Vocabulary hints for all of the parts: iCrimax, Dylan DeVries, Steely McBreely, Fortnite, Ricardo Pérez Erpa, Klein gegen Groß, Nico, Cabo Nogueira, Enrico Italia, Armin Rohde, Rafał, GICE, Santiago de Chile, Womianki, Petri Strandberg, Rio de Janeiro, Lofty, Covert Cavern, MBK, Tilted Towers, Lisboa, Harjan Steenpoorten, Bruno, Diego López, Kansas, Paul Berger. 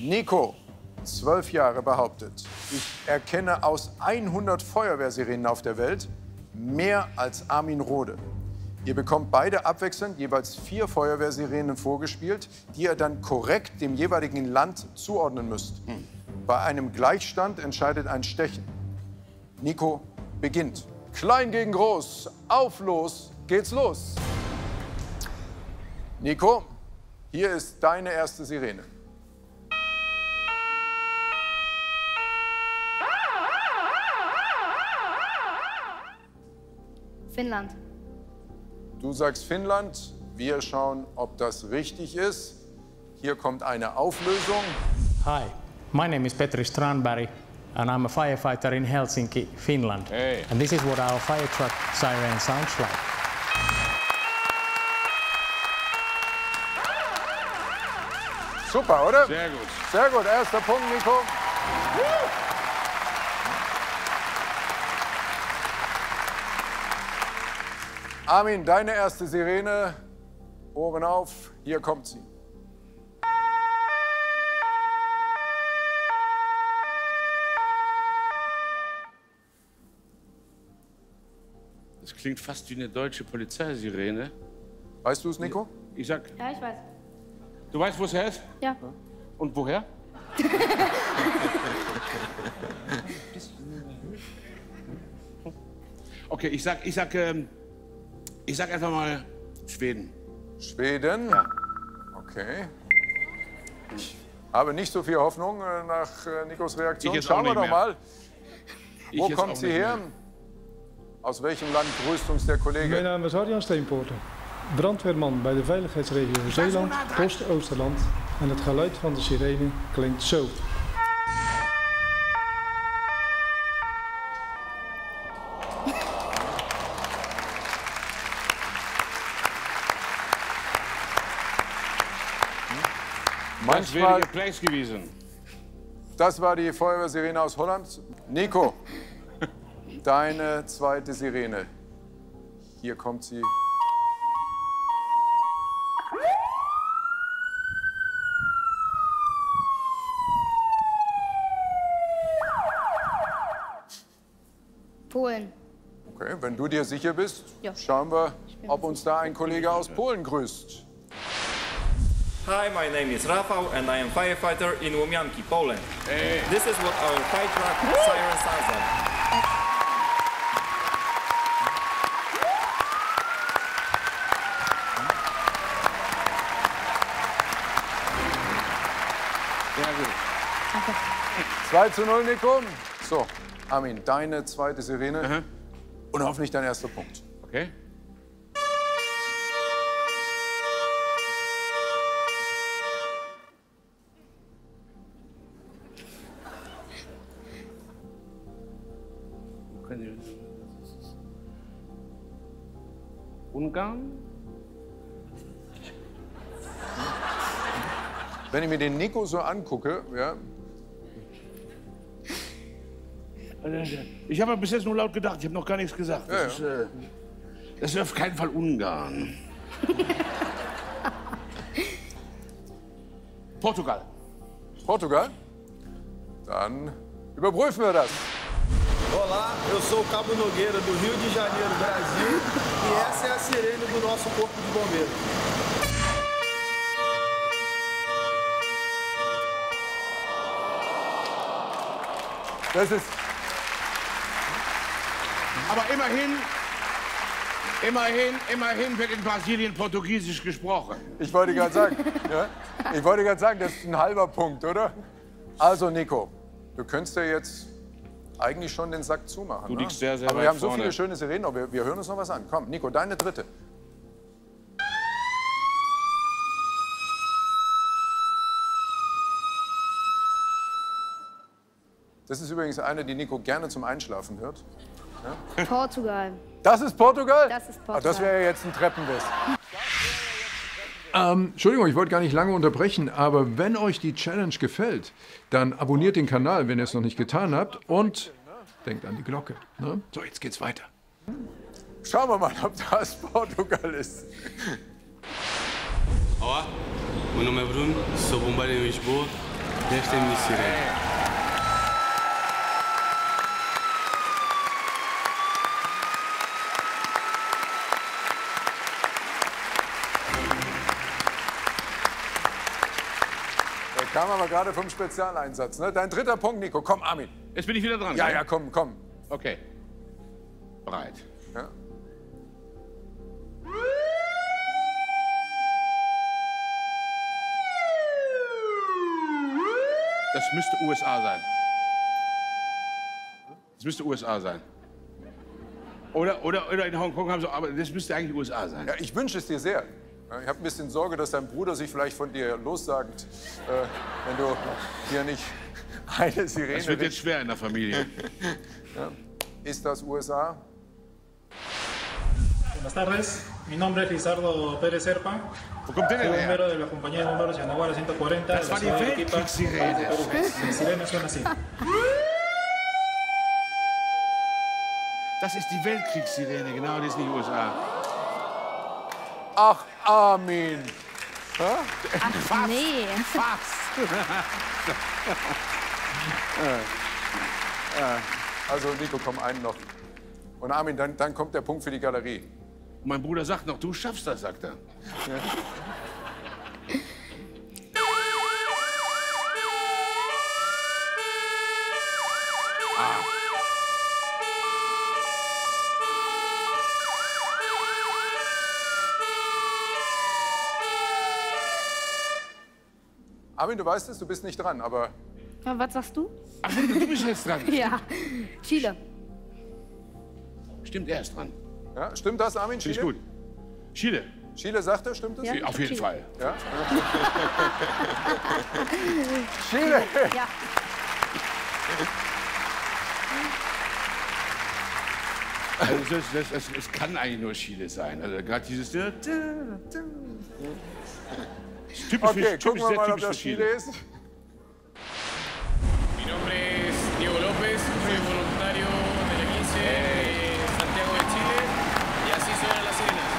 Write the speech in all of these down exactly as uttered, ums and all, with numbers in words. Nico, zwölf Jahre, behauptet, ich erkenne aus hundert Feuerwehrsirenen auf der Welt mehr als Armin Rohde. Ihr bekommt beide abwechselnd jeweils vier Feuerwehrsirenen vorgespielt, die ihr dann korrekt dem jeweiligen Land zuordnen müsst. Hm. Bei einem Gleichstand entscheidet ein Stechen. Nico beginnt. Klein gegen Groß, auf los, geht's los. Nico, hier ist deine erste Sirene. Finnland. Du sagst Finnland. Wir schauen, ob das richtig ist. Hier kommt eine Auflösung. Hi, my name is Petri Strandberg and I'm a firefighter in Helsinki, Finland. Hey. And this is what our fire truck siren sounds like. Super, oder? Sehr gut. Sehr gut. Erster Punkt, Nico. Woo! Armin, deine erste Sirene. Ohren auf, hier kommt sie. Das klingt fast wie eine deutsche Polizeisirene. Weißt du es, Nico? Ich sag. Ja, ich weiß. Du weißt, wo es her ist? Ja. Und woher? Okay, ich sag, ich sag. Ähm, Ich sag einfach mal Schweden. Schweden? Ja. Okay. Ich habe nicht so viel Hoffnung nach Nikos Reaktion. Schauen wir doch mal. Wo kommt sie her? Aus welchem Land grüßt uns der Kollege? Mein Name ist Harjan Steenpoorten. Brandweerman bij de Veiligheidsregio Zeeland, Post-Oosterland. En het geluid van de sirene klinkt zo. Manchmal, das war die Feuerwehrsirene aus Holland. Nico, deine zweite Sirene. Hier kommt sie. Polen. Okay, wenn du dir sicher bist, ja. Schauen wir, ob uns da ein Kollege aus Polen grüßt. Hi, my name is Rafał and I am firefighter in Womianki, Poland. Hey. This is what our fire truck siren sounds like. Sehr gut. zwei zu null, Nico. So, Armin, deine zweite Sirene. Aha. Und hoffentlich dein erster Punkt. Okay. Ungarn? Wenn ich mir den Nico so angucke, ja. Ich habe bis jetzt nur laut gedacht, ich habe noch gar nichts gesagt. Das, ja, ja. Ist, äh, das ist auf keinen Fall Ungarn. Portugal. Portugal? Dann überprüfen wir das. Olá, eu sou o Cabo Nogueira do Rio de Janeiro, Brasil, e essa é a sirene do nosso corpo de bombeiros. Das ist. Aber immerhin, immerhin, immerhin wird in Brasilien Portugiesisch gesprochen. Ich wollte gerade sagen, ja? Ich wollte gerade sagen, das ist ein halber Punkt, oder? Also Nico, du könntest ja jetzt eigentlich schon den Sack zumachen. Du liegst sehr, sehr aber weit wir haben so vorne. Viele schöne Sirenen, aber wir, wir hören uns noch was an. Komm, Nico, deine dritte. Das ist übrigens eine, die Nico gerne zum Einschlafen hört. Ja? Portugal. Das ist Portugal? Das ist Portugal. Ach, das wäre ja jetzt ein Treppenbiss. Ähm, Entschuldigung, ich wollte gar nicht lange unterbrechen, aber wenn euch die Challenge gefällt, dann abonniert den Kanal, wenn ihr es noch nicht getan habt, und denkt an die Glocke. Ne? So, jetzt geht's weiter. Schauen wir mal, ob das Portugal ist. Olá, meu nome é Bruno, sou bombeiro em Lisboa desta hemisfério. Kam aber gerade vom Spezialeinsatz. Ne? Dein dritter Punkt, Nico. Komm, Armin. Jetzt bin ich wieder dran. Ja, oder? Ja, komm, komm. Okay. Bereit. Ja. Das müsste U S A sein. Das müsste U S A sein. Oder, oder, oder in Hongkong haben sie... Aber das müsste eigentlich U S A sein. Ja, ich wünsche es dir sehr. Ich habe ein bisschen Sorge, dass dein Bruder sich vielleicht von dir lossagt, äh, wenn du hier nicht eine Sirene... Das wird jetzt schwer in der Familie. Ja. Ist das U S A? Buenas tardes, mi nombre es Ricardo Pérez Erpa. Wo kommt denn der her? De la compañía de bomberos de Navarra ciento cuarenta. Das war die Weltkriegssirene. Die Sirene suena así. Das ist die Weltkriegssirene, genau, das ist die U S A. Ach, Armin. Ha? Ach, fast, nee. Fast. Also, Nico, komm, einen noch. Und Armin, dann, dann kommt der Punkt für die Galerie. Mein Bruder sagt noch, du schaffst das, sagt er. Ja. Ah. Armin, du weißt es, du bist nicht dran, aber... Ja, was sagst du? Ach, du bist jetzt dran. Ja, Chile. Stimmt, er ist dran. Ja, stimmt das, Armin? Finde ich gut. Chile. Chile sagt er, stimmt das? Ja, auf jeden Chile. Fall. Ja? Chile! Ja. Also das, das, das, das kann eigentlich nur Chile sein. Also gerade dieses... Typisch, okay, typisch, gucken wir mal, ob das Chile ist. Mi nombre es Diego López, soy voluntario de la GICE de Santiago de Chile y así suenan las sirenas.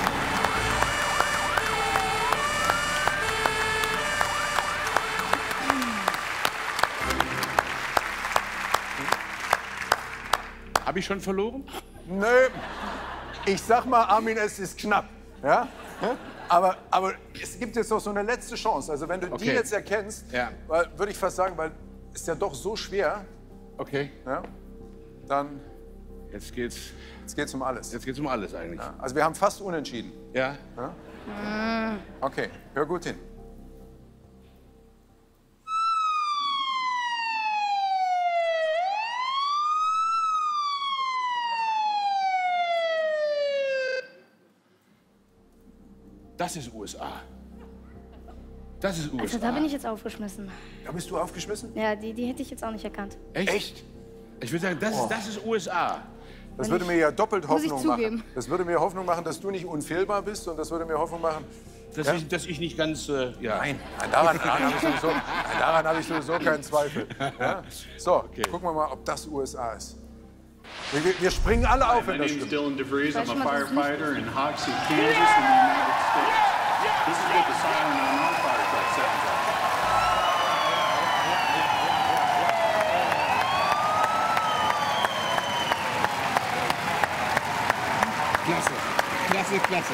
Habe ich schon verloren? Nö. Nee. Ich sag mal, Armin, es ist knapp. Ja? Aber, aber es gibt jetzt noch so eine letzte Chance. Also wenn du okay. die jetzt erkennst, ja. würde ich fast sagen, weil es ja doch so schwer. Okay. Ja, dann. Jetzt geht's. Jetzt geht's um alles. Jetzt geht's um alles eigentlich. Ja, also wir haben fast unentschieden. Ja. ja. Okay, hör gut hin. Das ist U S A. Das ist U S A. Also da bin ich jetzt aufgeschmissen. Da bist du aufgeschmissen? Ja, die, die hätte ich jetzt auch nicht erkannt. Echt? Echt? Ich würde sagen, das, oh. ist, das ist U S A. Das Wenn würde mir ja doppelt Hoffnung machen. Das würde mir Hoffnung machen, dass du nicht unfehlbar bist. Und das würde mir Hoffnung machen, dass, ja? ich, dass ich nicht ganz... Äh, ja. Nein, nein, daran, daran habe ich sowieso, nein, daran habe ich sowieso keinen Zweifel. Ja? So, okay. gucken wir mal, ob das U S A ist. Wir, wir springen alle auf in das Stück. My name is Dylan DeVries. I'm a firefighter in Hoxie, Kansas, in the United States. This is what the siren on our fire truck sounds like. Klasse, klasse, klasse.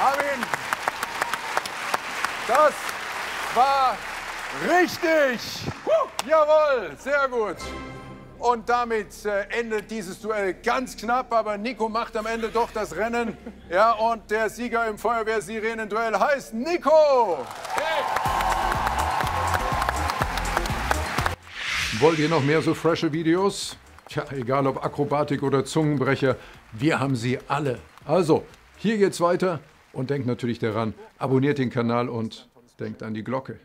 Armin, das war richtig. Jawohl, sehr gut. Und damit äh, endet dieses Duell ganz knapp, aber Nico macht am Ende doch das Rennen. Ja, und der Sieger im Feuerwehr-Sirenen-Duell heißt Nico. Hey. Wollt ihr noch mehr so frische Videos? Tja, egal ob Akrobatik oder Zungenbrecher, wir haben sie alle. Also, hier geht's weiter und denkt natürlich daran, abonniert den Kanal und denkt an die Glocke.